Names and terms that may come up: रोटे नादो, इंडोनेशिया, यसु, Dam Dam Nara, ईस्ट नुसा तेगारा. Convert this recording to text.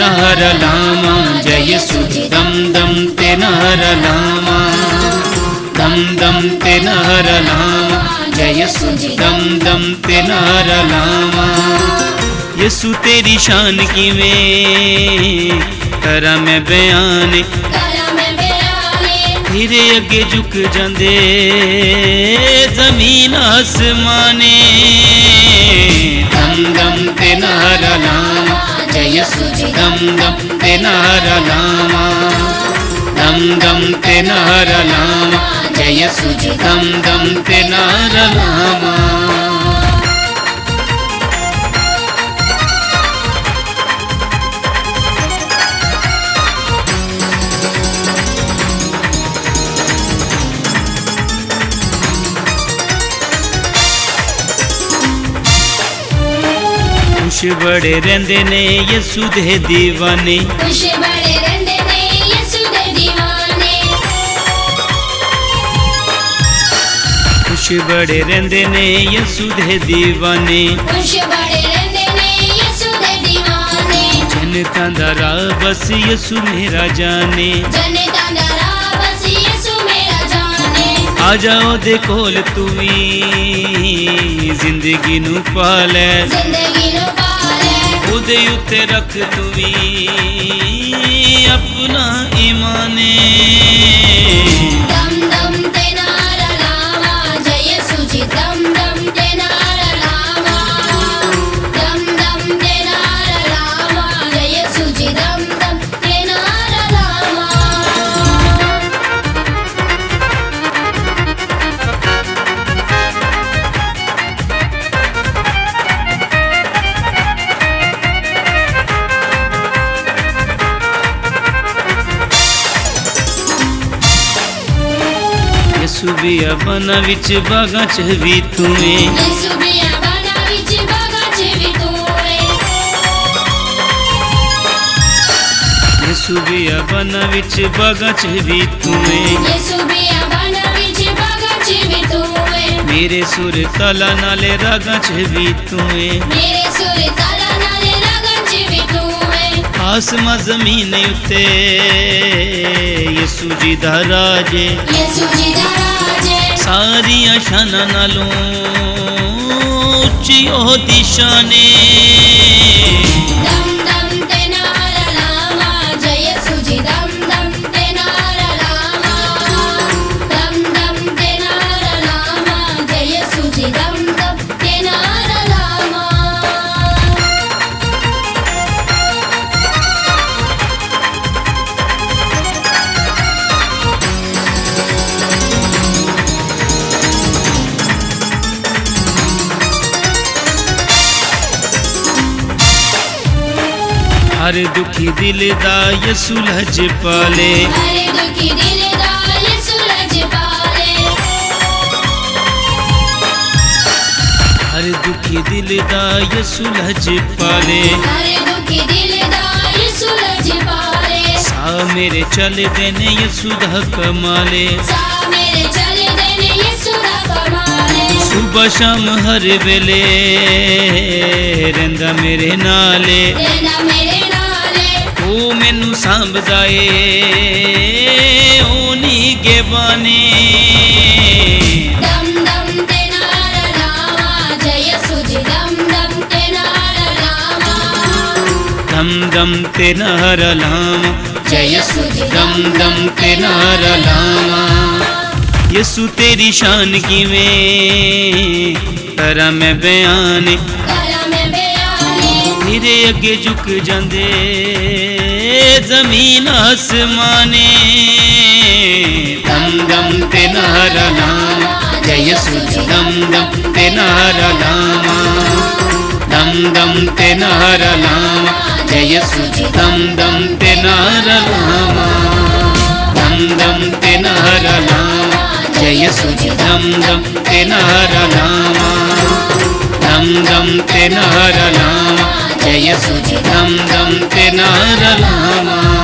नहर लामा जय सुध दम दम ते नहर लामा दम दम ते नहर लामा जय सुध दम दम ते नहर लामा। यसु तेरी शान की वे करा मैं बयान तेरे अगे झुक जांदे जमीन आसमाने। दम दम ते नहर लामा जय सुध दम दम ते नहर लामा दम दम ते नहर लामा जय सुध दम दम ते नहर लामा। खुश बड़े रहिंदे ने यसु दे दीवाने खुश बड़े रहिंदे ने यसु दे दीवाने खुश बड़े रहिंदे ने यसु दे दीवाने खुश बड़े रहिंदे ने यसु दे दीवाने। जनता दा राह बस यसु मेरा जाने जनता दा राह बस यसु मेरा जाने। आ जाओ दे कोल तू वी जिंदगी नू पा ले उदे उते रख तू भी अपना ईमाने। दम दम ते नारा लामा जय सुध दम दम ते नारा लामा दम दम ते नारा लामा जय सुध दम दम ते नारा लामा। यसु बियाबाना विच बागा च भी तूए यसु बियाबाना विच बागा च भी तूए यसु बियाबाना विच बागा च भी तूए यसु बियाबाना विच बागा च भी तूए। मेरे सुर ताला नाले रागा च भी तूए मेरे सुर ताला नाले रागा च भी तूए। आसमां ज़मीन उते यसु जी दा राज यसु जी दा राज सारियां शानां नालों उच्ची ओहदी शान ए। दम दम ते नारा लामा जय सुध दम दम ते नारा लामा दम दम ते नारा लामा जय सुध दम दम ते नारा लामा। हर दुखी दिल दा यसु लज पाले हर दुखी दिल दा यसु लज पाले हर दुखी दिल दा यसु लज पाले हर दुखी दिल दा यसु लज पाले। सा मेरे चल देने यसु दा कमाले सा मेरे चल देने यसु दा कमाले। सुबह शाम हर वेले रहिंदा मेरे नाले ओ मैनू सांभदा ए ओ नी गे बाने। दम दम ते नारा लामा जय सुध दम दम ते नारा लामा दम दम ते नारा लामा जय सुध दम दम ते नारा लामा। यसु तेरी शान किवें करा मैं बयान तेरे अगे झुक जांदे जमीन आसमाने। दम दम ते नारा लामा जय सुध दम दम ते नारा लामा दम दम ते नारा लामा जय सुध दम दम ते नारा लामा दम दम ते नारा लामा जय सुध दम दम ते नारा लामा दम दम ते नारा लामा जय सुध दम दम ते नारा लामा।